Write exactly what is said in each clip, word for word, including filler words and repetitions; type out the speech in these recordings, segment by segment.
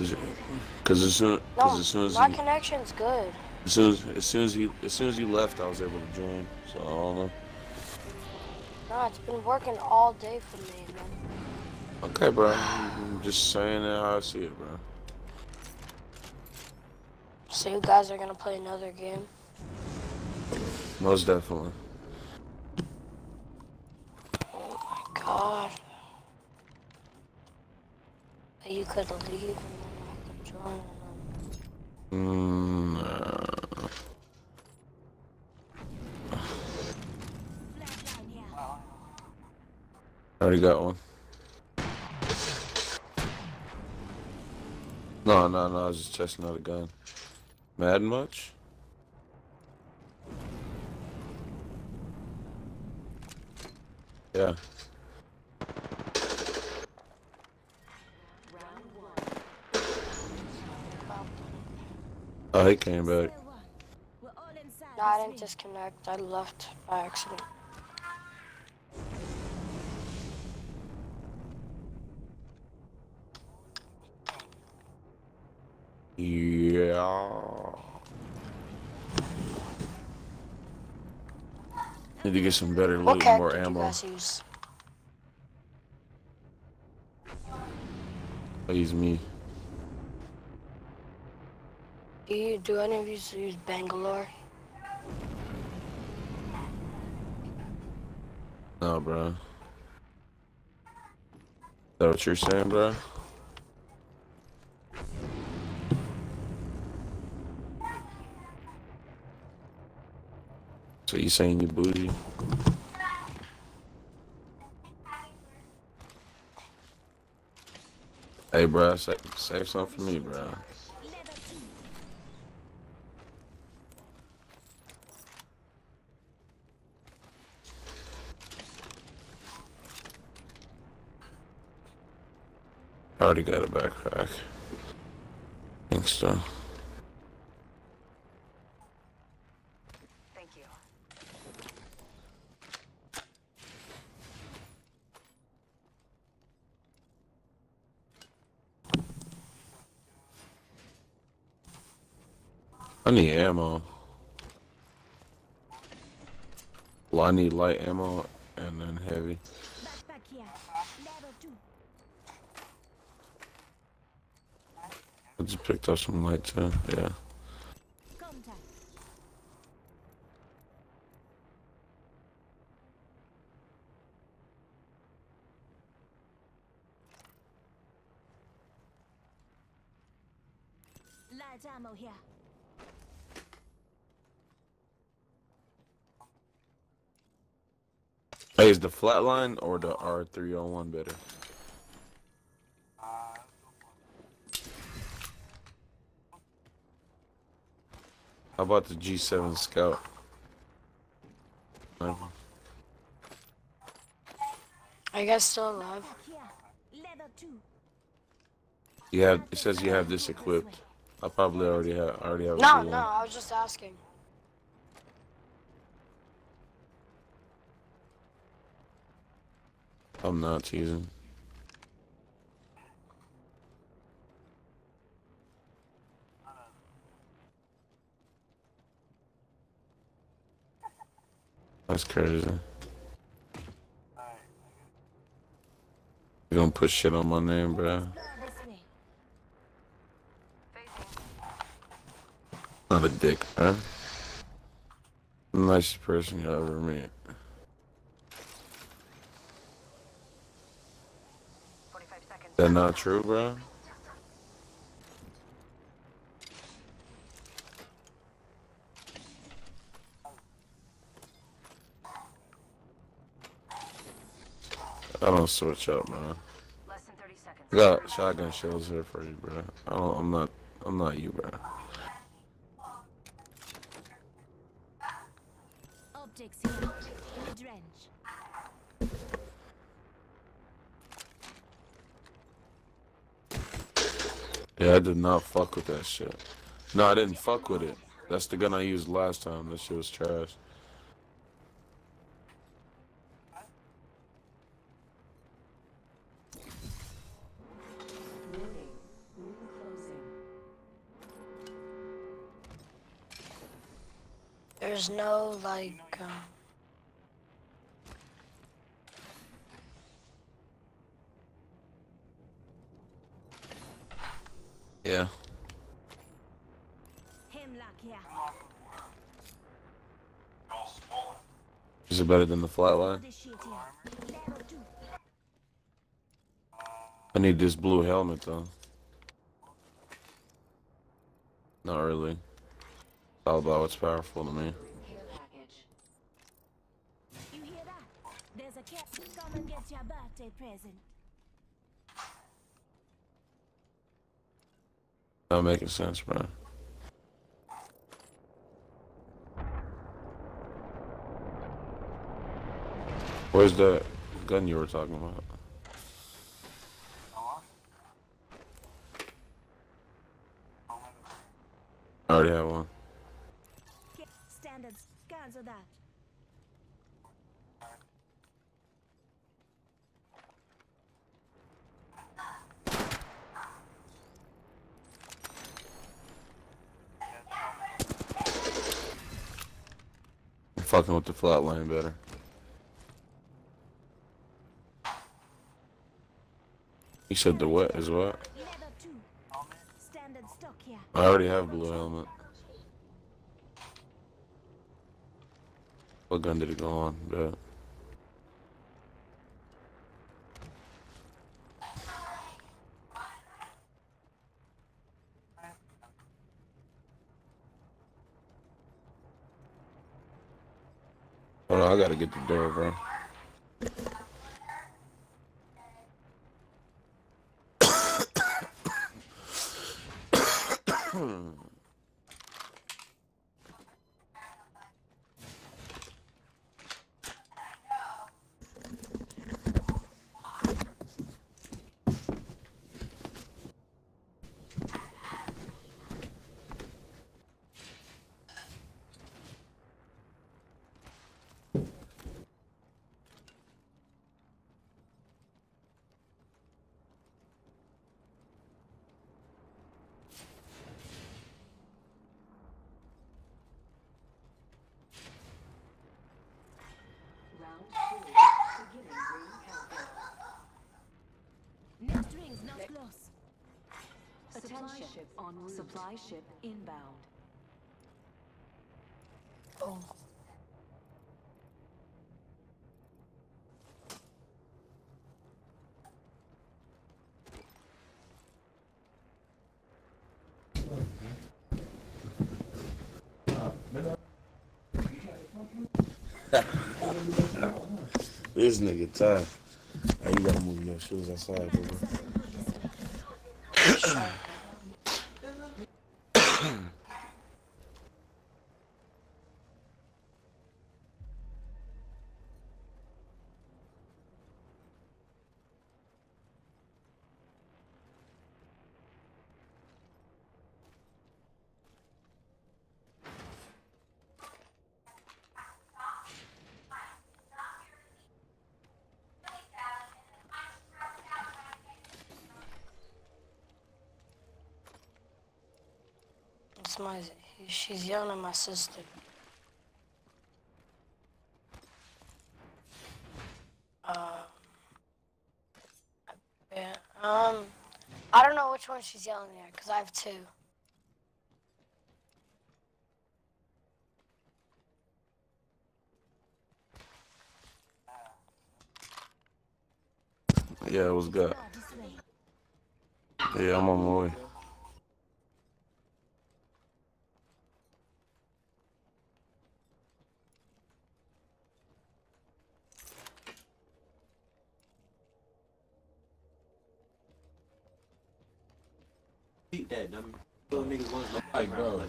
Cause, cause as soon, cause no, as soon as my you, connection's good. As soon as, as soon as you, as soon as you left, I was able to join. So I don't know. No, it's been working all day for me, man. Okay, bro. I'm just saying that how I see it, bro. So you guys are gonna play another game? Most definitely. Oh my god. You could leave and then I could join them. Mm, uh... I already got one. No, no, no, I was just testing out a gun. Mad much? Yeah. Oh, he came back. No, I didn't disconnect. I left by accident. Yeah. Need to get some better loot okay, and more ammo. Please me. Do, you, do any of you use Bangalore? No, bro. Is that what you're saying, bro? So you saying you bougie? Hey, bro, save, save something for me, bro. I already got a backpack. I think so. Thank you. I need ammo. Well, I need light ammo and then heavy. I just picked up some light too, yeah. Contact. Light ammo here. Hey, is the Flatline or the R three oh one better? How about the G seven Scout? Are you guys still alive? Yeah, it says you have this equipped. I probably already have. Already have. No, no, I was just asking. I'm not teasing. That's crazy. You gonna put shit on my name, bro? Not a dick, huh? Nicest person you ever met. That not true, bro? I don't switch up, man. I got shotgun shells here for you, bro. I don't, I'm not, I'm not you, bro. Objects here. Drench. Yeah, I did not fuck with that shit. No, I didn't fuck with it. That's the gun I used last time. That shit was trash. There's no, like, um... yeah. Is it better than the Flatline? I need this blue helmet though. Not really. It's all about what's powerful to me. You hear that? There's a cat. Come and get your birthday present. Not making sense, bro. Where's the gun you were talking about? I already have one. Standards, guns or that. I'm fucking with the Flatline better. He said the what is what? I already have blue helmet. What gun did it go on? Bro? Hold on, I gotta get the door, bro. Supply ship on route. Supply ship inbound. Oh. This nigga tired. Hey, you gotta move your shoes outside, baby. My, she's yelling at my sister. Uh, yeah, um, I don't know which one she's yelling at because I have two. Yeah, it was good. Yeah, I'm on my way. Dead. Them little niggas want to like, bro.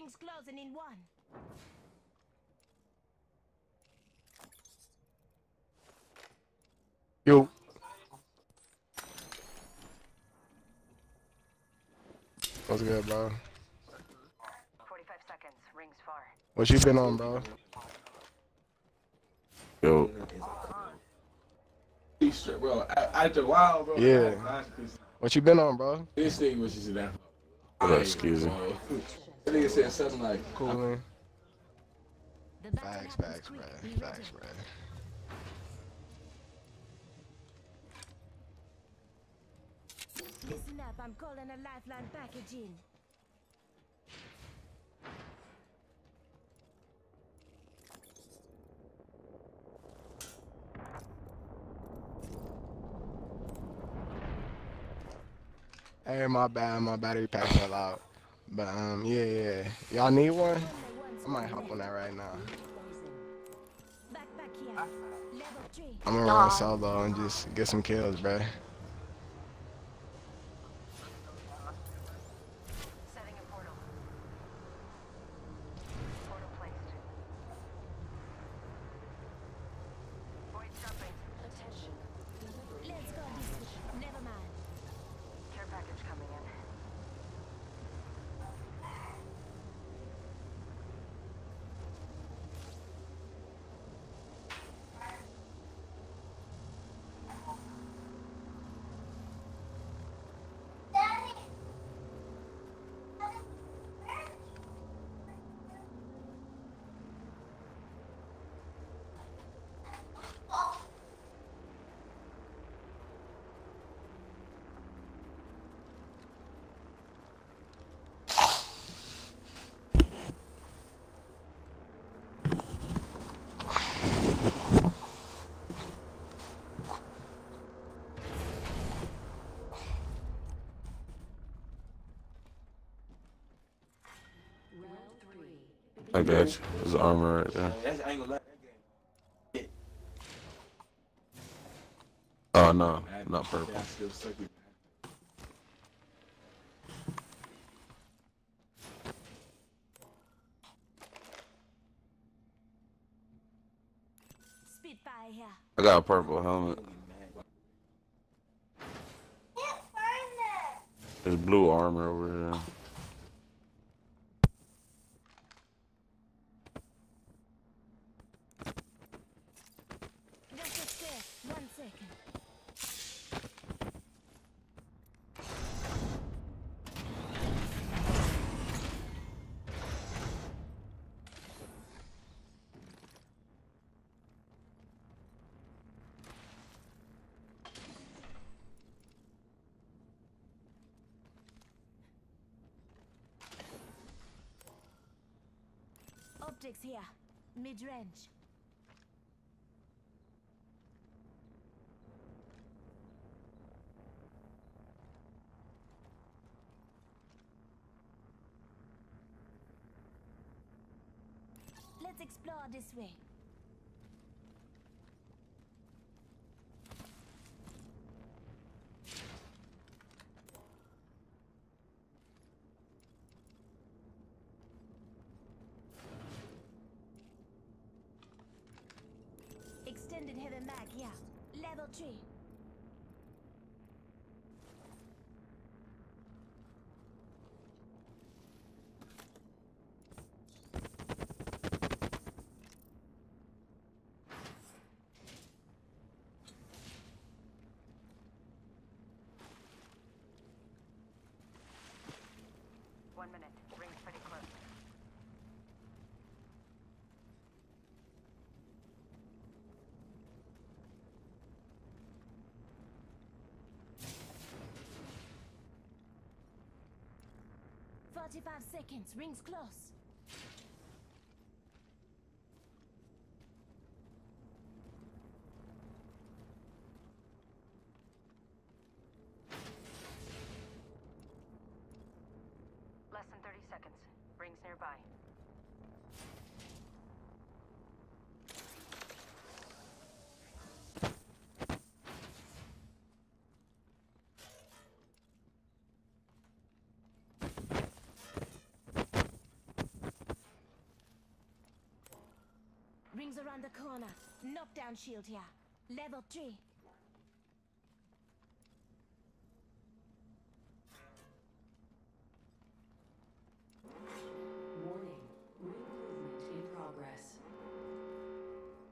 Ring's closing in one. Yo. What's good, bro? forty-five seconds. Rings far. What you been on, bro? Yo. Bro, after a while, bro. Yeah. What you been on, bro? This thing was just that. What up, Skeezy? That nigga said something like, cool, man. Facts, facts, bruh. Facts, bruh. Listen up, I'm calling a lifeline package in. Hey, my bad, my battery pack's all out. But, um, yeah, yeah. Y'all need one? I might hop on that right now. I'm gonna run solo and just get some kills, bruh. I got you. There's armor right there. Yeah, oh no, not purple. I got a purple helmet. There's blue armor over here. Optics here, mid-range. Let's explore this way. Extended heavy mag, yeah. Level three. One minute. Ring's pretty close. Forty-five seconds. Ring's close. Nearby. Hostiles around the corner. Knockdown shield here. Level three. Warning. Ring movement in progress.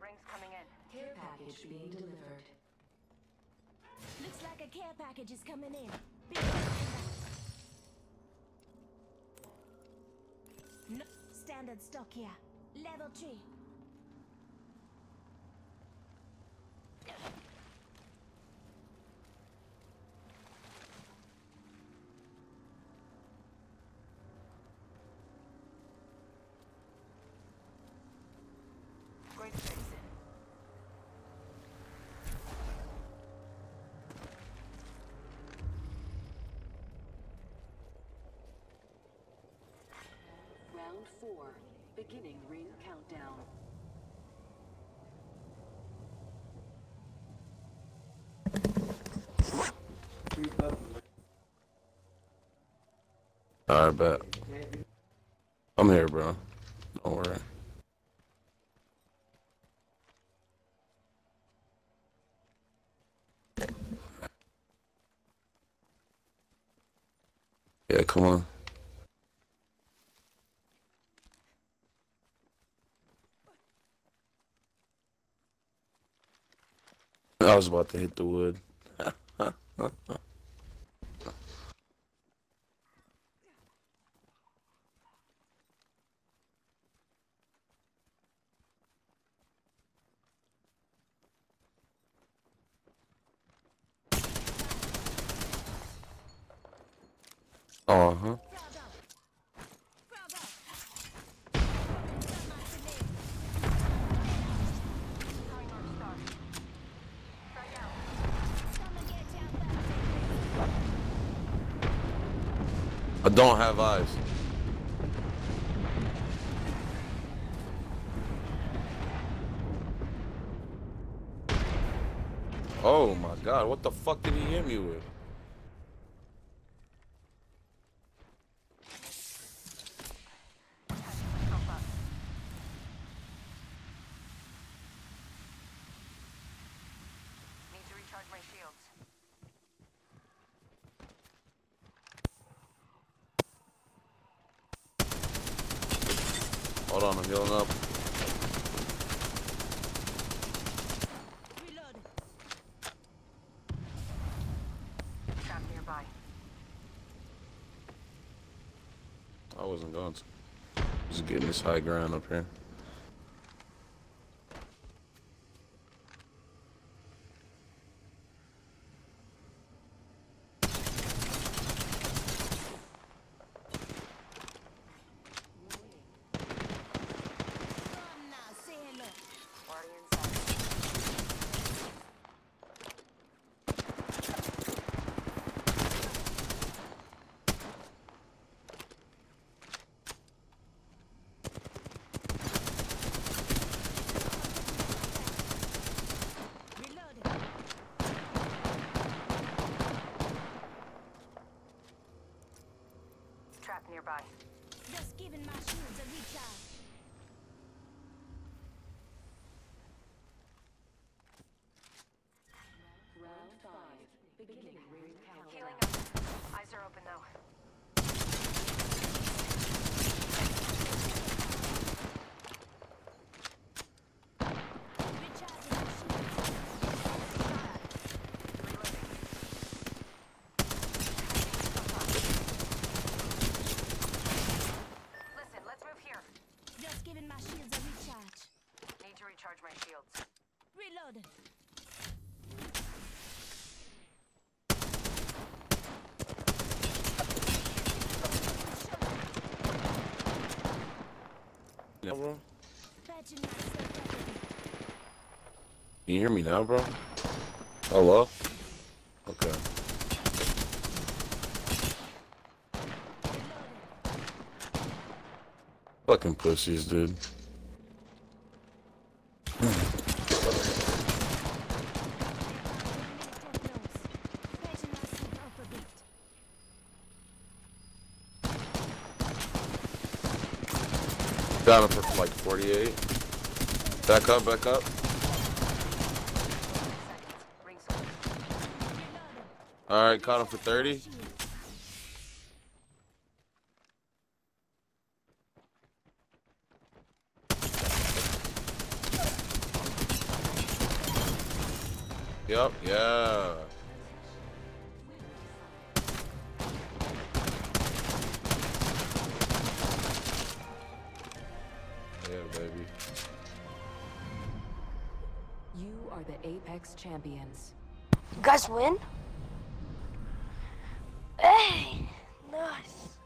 Rings coming in. Care package being delivered. Looks like a care package is coming in. No standard stock here. Level three. Great fix in. Round four. Beginning ring countdown. Alright, bet. I'm here, bro. Don't worry. Yeah, come on. I was about to hit the wood. Uh-huh. I don't have eyes. Oh my god, what the fuck did he hit me with? Need to recharge my shields. Hold on, I'm healing up. Reload. Trap nearby. I wasn't going to. Just getting this high ground up here. Nearby. Just giving my shields a recharge. Round five. Beginning ring countdown. Healing up. Eyes are open though. Recharge my shields. Reload. Yeah, bro. You hear me now, bro? Hello? Okay. Fucking pussies, dude. Got him for like forty-eight. Back up, back up. Alright, caught him for thirty. Yup, yeah. Yeah, baby. You are the Apex champions. You guys win? Hey, nice.